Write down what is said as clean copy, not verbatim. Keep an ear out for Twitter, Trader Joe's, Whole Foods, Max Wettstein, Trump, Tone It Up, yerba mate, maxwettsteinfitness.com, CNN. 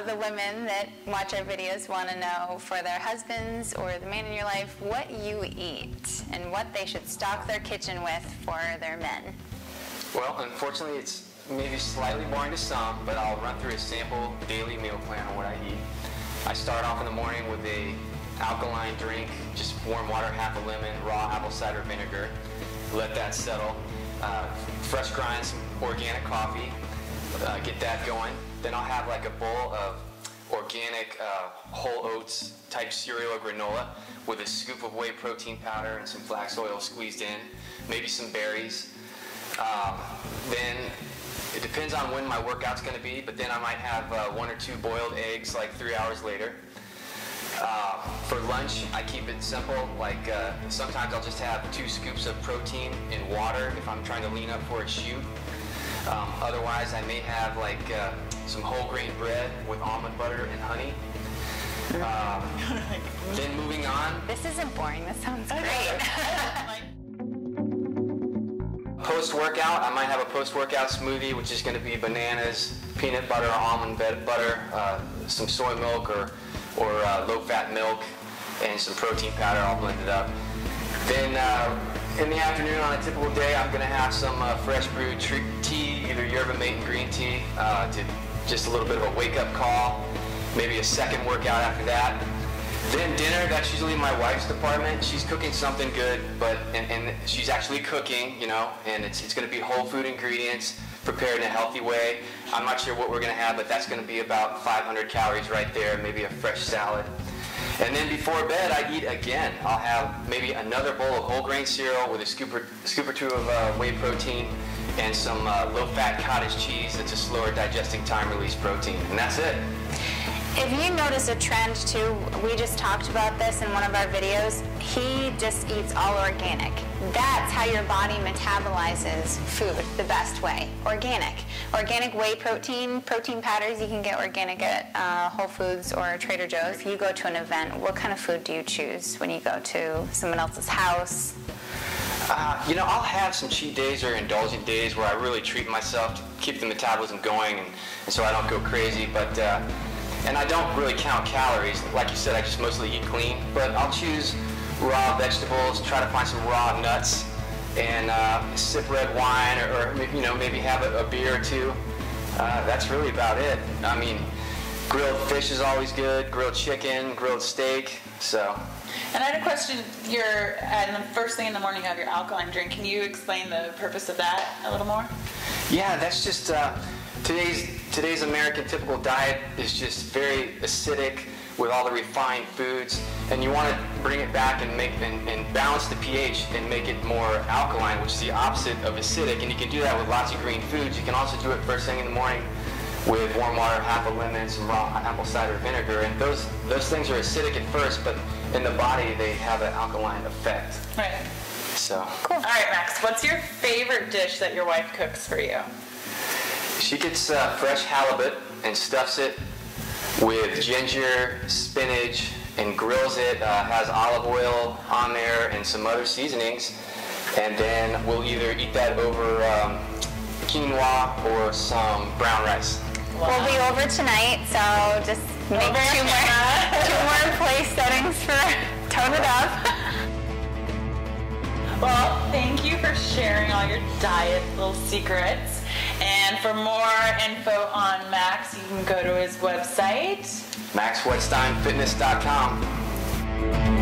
of the women that watch our videos want to know for their husbands or the man in your life what you eat and what they should stock their kitchen with for their men. Well, unfortunately, it's maybe slightly boring to some, but I'll run through a sample daily meal plan on what I eat. I start off in the morning with an alkaline drink, just warm water, half a lemon, raw apple cider vinegar. Let that settle. Fresh grind, some organic coffee. Get that going. Then I'll have like a bowl of organic whole oats type cereal or granola with a scoop of whey protein powder and some flax oil squeezed in, maybe some berries. Then it depends on when my workout's going to be, but then I might have 1 or 2 boiled eggs like 3 hours later. For lunch, I keep it simple. Like sometimes I'll just have 2 scoops of protein in water if I'm trying to lean up for a shoot. Otherwise, I may have like some whole grain bread with almond butter and honey. Then moving on. This isn't boring. This sounds great. Post-workout, I might have a post-workout smoothie, which is going to be bananas, peanut butter, almond butter, some soy milk or low-fat milk, and some protein powder. I'll blend it up. Then in the afternoon on a typical day, I'm going to have some fresh brewed tea, either yerba mate and green tea, to just a little bit of a wake-up call, maybe a second workout after that. Then dinner, that's usually my wife's department. She's cooking something good, but and she's actually cooking, you know, and it's going to be whole food ingredients prepared in a healthy way. I'm not sure what we're going to have, but that's going to be about 500 calories right there, maybe a fresh salad. And then before bed, I eat again. I'll have maybe another bowl of whole grain cereal with a scoop or two of whey protein and some low-fat cottage cheese that's a slower digesting time-release protein, and that's it. If you notice a trend too, we just talked about this in one of our videos, he just eats all organic. That's how your body metabolizes food the best way, organic. Organic whey protein, protein powders, you can get organic at Whole Foods or Trader Joe's. If you go to an event, what kind of food do you choose when you go to someone else's house? You know, I'll have some cheat days or indulgent days where I really treat myself to keep the metabolism going and so I don't go crazy, but and I don't really count calories. Like you said, I just mostly eat clean, but I'll choose raw vegetables, try to find some raw nuts, and sip red wine or you know, maybe have a beer or two. That's really about it. I mean, grilled fish is always good, grilled chicken, grilled steak, so. And I had a question. You're the first thing in the morning you have your alkaline drink. Can you explain the purpose of that a little more? Yeah, that's just today's American typical diet is just very acidic with all the refined foods, and you want to bring it back and make and balance the pH and make it more alkaline, which is the opposite of acidic, and you can do that with lots of green foods. You can also do it first thing in the morning with warm water, half a lemon, some raw apple cider vinegar, and those things are acidic at first, but in the body they have an alkaline effect. Right. So. Cool. All right, Max, what's your favorite dish that your wife cooks for you? She gets fresh halibut and stuffs it with ginger, spinach, and grills it, has olive oil on there and some other seasonings, and then we'll either eat that over quinoa or some brown rice. Wow. We'll be over tonight, so just make two more place settings for Tone It Up. Well, thank you for sharing all your diet little secrets. And for more info on Max, you can go to his website, maxwettsteinfitness.com.